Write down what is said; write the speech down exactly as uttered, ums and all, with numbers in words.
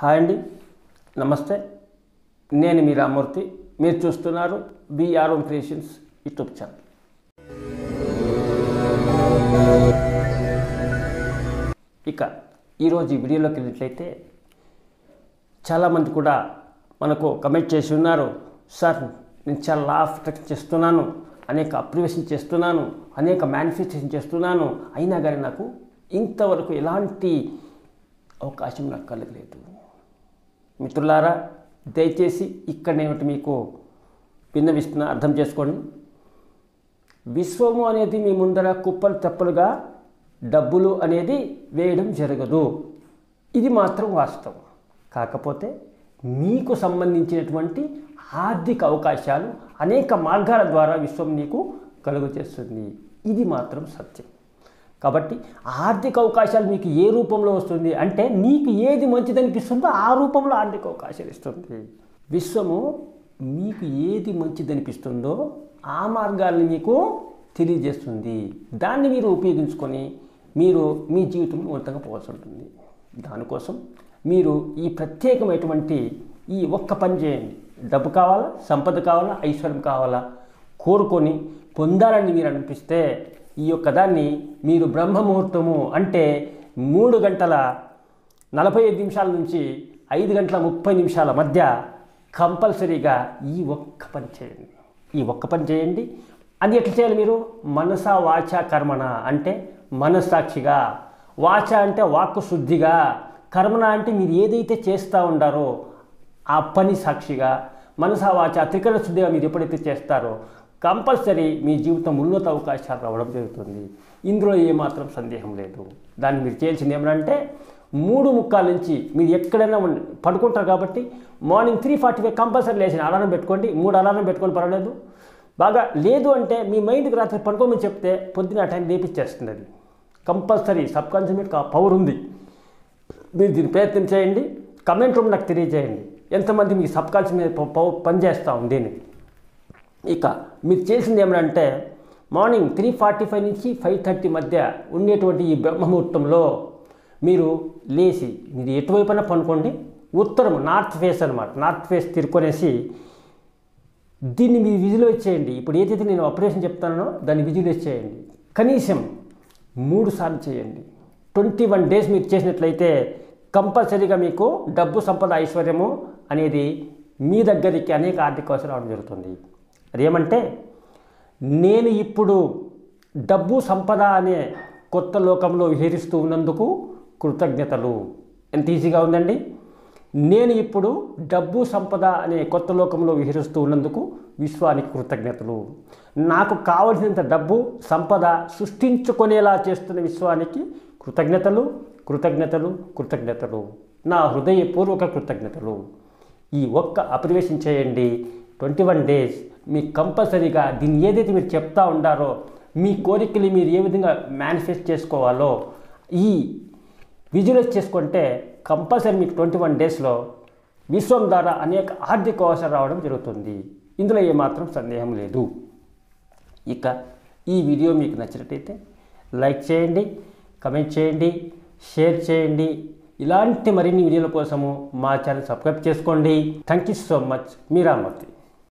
High अंडी नमस्ते नेनु मी राममूर्ति मीरु चूस्तुन्नारु VR Om creations YouTube channel. ఇక ఈ రోజు ఈ వీడియోలోకి వెళ్ళినట్లయితే చాలా మంది కూడా మనకు కమెంట్ చేసి ఉన్నారు, సార్ నేను చాలా లా ఆఫ్ అట్రాక్షన్ చేస్తున్నాను, అనేక అప్రివేషన్ చేస్తున్నాను, అనేక మానిఫెస్టేషన్ చేస్తున్నాను, అయినా కానీ నాకు ఇంతవరకు ఎలాంటి అవకాశం నాకు కలగలేదు। మిత్రులారా దయచేసి ఇక్కడ నేను మీకు విన్నవిస్తున్నా, అర్థం చేసుకోండి। విశ్వము అనేది మీ ముందర కుప్పలు తెప్పలుగా డబ్బులు అనేది వేయడం జరగదు, ఇది మాత్రం వాస్తవం। కాకపోతే మీకు సంబంధించినటువంటి ఆర్థిక అవకాశాలు అనేక మార్గాల ద్వారా విశ్వం మీకు కలుగజేస్తుంది, ఇది మాత్రం సత్యం। కాబట్టి ఆర్థిక అవకాశాలు మీకు ఏ రూపంలో వస్తుంది అంటే మీకు ఏది మంచిది అనిపిస్తుందో ఆ రూపంలో ఆర్థిక అవకాశాలు ఇస్తుంది। విశ్వము మీకు ఏది మంచిది అనిపిస్తుందో ఆ మార్గాలను మీకు తెలియజేస్తుంది, దాన్ని మీరు ఉపయోగించుకొని మీరు మీ జీవితం ఉన్నతంగా పోవాల్సి ఉంటుంది। దానికోసం మీరు ఈ ప్రత్యేకమైనటువంటి ఈ ఒక్క పని చేయండి। డబ్బు కావాలా, సంపద కావాలా, ఐశ్వర్యం కావాలా, కోరుకొని పొందాలని మీరు అనిపిస్తే ఈ యొక్క దాన్ని మీరు బ్రహ్మ ముహూర్తము అంటే మూడు గంటల నలభై ఐదు నిమిషాల నుంచి ఐదు గంటల ముప్పై నిమిషాల మధ్య కంపల్సరీగా ఈ ఒక్క పని చేయండి ఈ ఒక్క పని చేయండి అది ఎట్లా చేయాలి? మీరు మనసా వాచ కర్మణ అంటే మనస్సాక్షిగా, వాచ అంటే వాక్కు శుద్ధిగా, కర్మణ అంటే మీరు ఏదైతే చేస్తూ ఉండారో ఆ పని సాక్షిగా, మనసా వాచ త్రికరణ శుద్ధిగా మీరు ఎప్పుడైతే చేస్తారో కంపల్సరీ మీ జీవితం ఉన్నత అవకాశాలు రావడం జరుగుతుంది, ఇందులో ఏమాత్రం సందేహం లేదు। దాన్ని మీరు చేయాల్సింది ఏమనంటే మూడు ముక్కాల నుంచి మీరు ఎక్కడైనా పడుకుంటారు కాబట్టి morning three forty five compulsory లేచిన అలారం పెట్టుకోండి, మూడు అలారం పెట్టుకొని పర్వాలేదు। బాగా లేదు అంటే మీ మైండ్కి రాత్రి పడుకోమని చెప్తే పొద్దున ఆ టైం లేపించేస్తుంది, అది కంపల్సరీ సబ్కాన్షియస్ మైండ్కి ఆ పవర్ ఉంది। మీరు దీన్ని ప్రయత్నం చేయండి, కమెంట్ రూమ్ నాకు తెలియజేయండి ఎంతమంది మీకు సబ్కాన్షియస్ మీద పవర్ పనిచేస్తూ ఉంది అని। ఇక మీరు చేసింది ఏమనంటే మార్నింగ్ త్రీ ఫార్టీ ఫైవ్ నుంచి ఫైవ్ థర్టీ మధ్య ఉండేటువంటి ఈ బ్రహ్మముహూర్తంలో మీరు లేచి మీరు ఎటువైపున పనుకోండి, ఉత్తరం నార్త్ ఫేస్ అనమాట, నార్త్ ఫేస్ తిరుకొనేసి దీన్ని మీరు విజువలైజ్ చేయండి। ఇప్పుడు ఏదైతే నేను ఆపరేషన్ చెప్తానో దాన్ని విజువలైజ్ చేయండి, కనీసం మూడు సార్లు చేయండి। ట్వంటీ వన్ డేస్ మీరు చేసినట్లయితే కంపల్సరీగా మీకు డబ్బు, సంపద, ఐశ్వర్యము అనేది మీ దగ్గరికి అనేక ఆర్థిక అవసరం రావడం జరుగుతుంది। అదేమంటే నేను ఇప్పుడు డబ్బు, సంపద అనే కొత్త లోకంలో విహరిస్తూ ఉన్నందుకు కృతజ్ఞతలు, ఎంత ఈజీగా ఉందండి। నేను ఇప్పుడు డబ్బు, సంపద అనే కొత్త లోకంలో విహరిస్తూ ఉన్నందుకు విశ్వానికి కృతజ్ఞతలు, నాకు కావలసినంత డబ్బు, సంపద సృష్టించుకునేలా చేస్తున్న విశ్వానికి కృతజ్ఞతలు కృతజ్ఞతలు కృతజ్ఞతలు నా హృదయపూర్వక కృతజ్ఞతలు। ఈ ఒక్క అప్రివేషన్ చేయండి ట్వంటీ వన్ డేస్, మీకు కంపల్సరీగా దీన్ని ఏదైతే మీరు చెప్తా ఉండారో మీ కోరికలు మీరు ఏ విధంగా మేనిఫెస్ట్ చేసుకోవాలో ఈ విజువలైజ్ చేసుకుంటే కంపల్సరీ మీకు ట్వంటీ వన్ డేస్లో విశ్వం ద్వారా అనేక ఆర్థిక అవసరం రావడం జరుగుతుంది, ఇందులో ఏమాత్రం సందేహం లేదు। ఇక ఈ వీడియో మీకు నచ్చినట్టయితే లైక్ చేయండి, కమెంట్ చేయండి, షేర్ చేయండి। ఇలాంటి మరిన్ని వీడియోల కోసము మా ఛానల్ సబ్స్క్రైబ్ చేసుకోండి। థ్యాంక్ యూ సో మచ్, మీ రామమూర్తి।